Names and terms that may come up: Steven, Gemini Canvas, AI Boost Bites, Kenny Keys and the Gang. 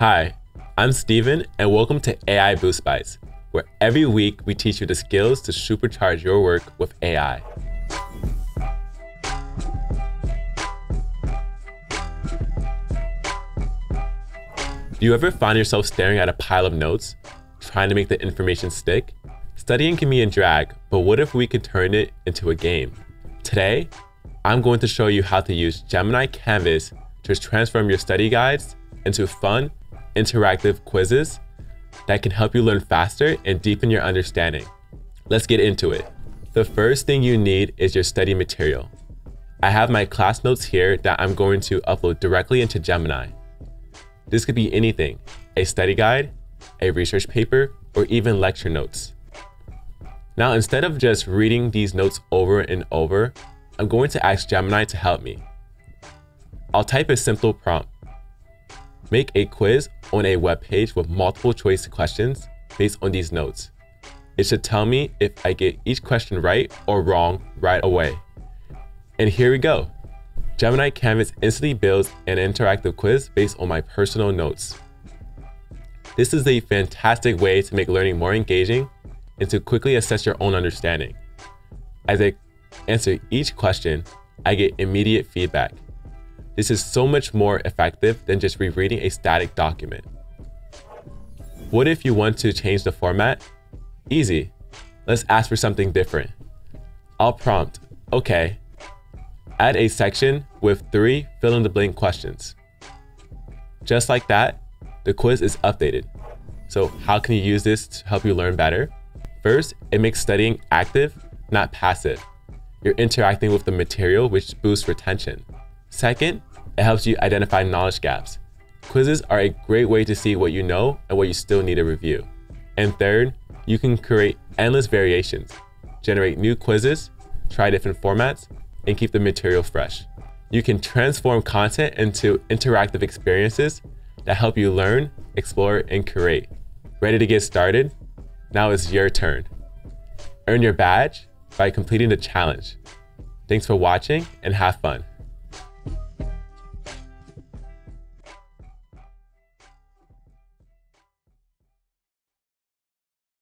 Hi, I'm Steven, and welcome to AI Boost Bites, where every week we teach you the skills to supercharge your work with AI. Do you ever find yourself staring at a pile of notes, trying to make the information stick? Studying can be a drag, but what if we could turn it into a game? Today, I'm going to show you how to use Gemini Canvas to transform your study guides into fun, interactive quizzes that can help you learn faster and deepen your understanding. Let's get into it. The first thing you need is your study material. I have my class notes here that I'm going to upload directly into Gemini. This could be anything, a study guide, a research paper, or even lecture notes. Now, instead of just reading these notes over and over, I'm going to ask Gemini to help me. I'll type a simple prompt. Make a quiz on a web page with multiple choice questions based on these notes. It should tell me if I get each question right or wrong right away. And here we go. Gemini Canvas instantly builds an interactive quiz based on my personal notes. This is a fantastic way to make learning more engaging and to quickly assess your own understanding. As I answer each question, I get immediate feedback. This is so much more effective than just rereading a static document. What if you want to change the format? Easy. Let's ask for something different. I'll prompt, okay, add a section with 3 fill-in-the-blank questions. Just like that, the quiz is updated. So how can you use this to help you learn better? First, it makes studying active, not passive. You're interacting with the material, which boosts retention. Second, it helps you identify knowledge gaps. Quizzes are a great way to see what you know and what you still need to review. And third, you can create endless variations, generate new quizzes, try different formats, and keep the material fresh. You can transform content into interactive experiences that help you learn, explore, and create. Ready to get started? Now it's your turn. Earn your badge by completing the challenge. Thanks for watching and have fun.